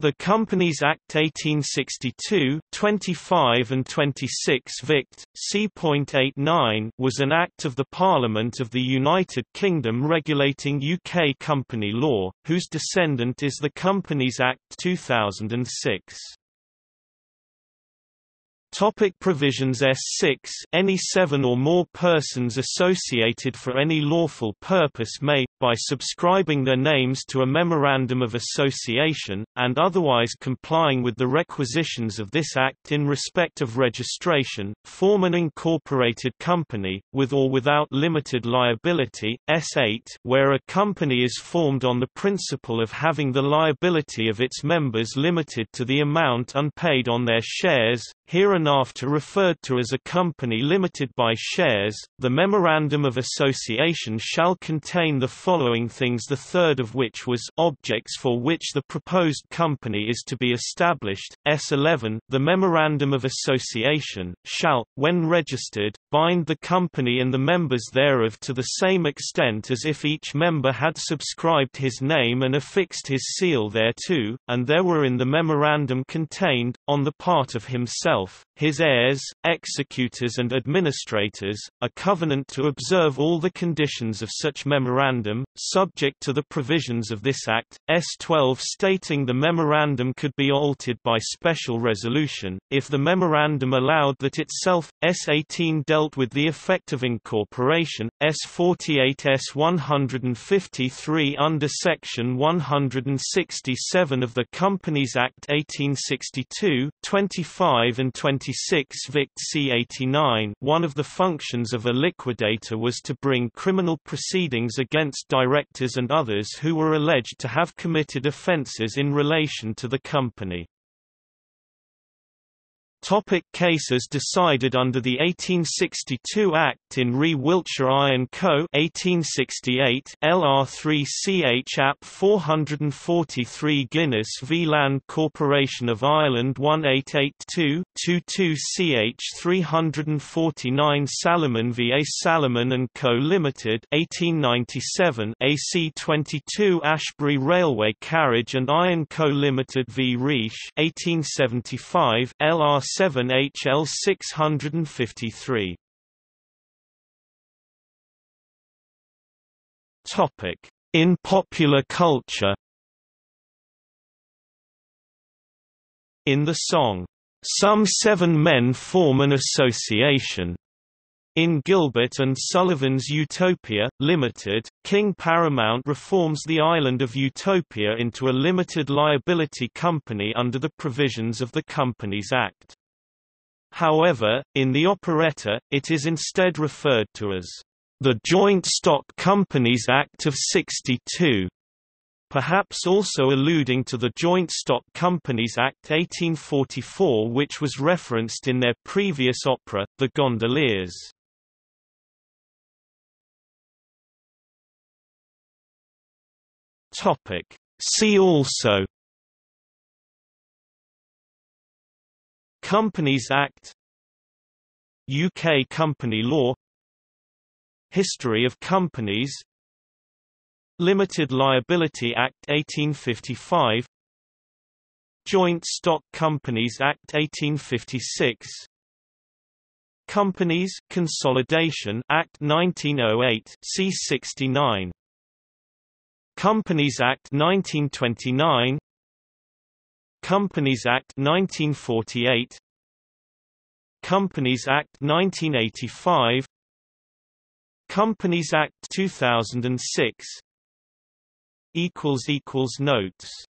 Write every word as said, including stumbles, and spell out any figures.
The Companies Act eighteen sixty-two twenty-five and twenty-six Vict, c eighty-nine was an act of the Parliament of the United Kingdom regulating U K company law, whose descendant is the Companies Act two thousand six. Topic provisions. S six Any seven or more persons associated for any lawful purpose may, by subscribing their names to a memorandum of association, and otherwise complying with the requisitions of this Act in respect of registration, form an incorporated company, with or without limited liability. S eight Where a company is formed on the principle of having the liability of its members limited to the amount unpaid on their shares, hereinafter referred to as a company limited by shares, the memorandum of association shall contain the following things, the third of which was objects for which the proposed company is to be established. S eleven The memorandum of association shall, when registered, bind the company and the members thereof to the same extent as if each member had subscribed his name and affixed his seal thereto, and there were in the memorandum contained, on the part of himself, his heirs, executors and administrators, a covenant to observe all the conditions of such memorandum, subject to the provisions of this Act. S twelve Stating the memorandum could be altered by special resolution, if the memorandum allowed that itself. S eighteen Dealt with the effect of incorporation. S forty-eight S one fifty-three Under Section one hundred sixty-seven of the Companies Act eighteen sixty-two twenty-five and twenty-six Vict c eighty-nine One of the functions of a liquidator was to bring criminal proceedings against directors and others who were alleged to have committed offences in relation to the company. Topic cases decided under the eighteen sixty-two Act in Re Wiltshire Iron Co eighteen sixty-eight L R three C H A P four forty-three Guinness v Land Corporation of Ireland eighteen eighty-two twenty-two C H three forty-nine Salomon v A Salomon and Co Limited eighteen ninety-seven A C twenty-two Ashbury Railway Carriage and Iron Co Limited v Rees eighteen seventy-five L R seven H L six fifty-three. Topic: In popular culture. In the song "Some Seven Men Form an Association," in Gilbert and Sullivan's Utopia, Limited, King Paramount reforms the island of Utopia into a limited liability company under the provisions of the Companies Act. However, in the operetta, it is instead referred to as the Joint Stock Companies Act of sixty-two, perhaps also alluding to the Joint Stock Companies Act eighteen forty-four, which was referenced in their previous opera, The Gondoliers. See also: Companies Act, U K company law, History of companies, Limited Liability Act eighteen fifty-five, Joint Stock Companies Act eighteen fifty-six, Companies Consolidation Act nineteen oh eight C sixty-nine, Companies Act nineteen twenty-nine, Companies Act nineteen forty-eight, Companies Act nineteen eighty-five, Companies Act two thousand six. Notes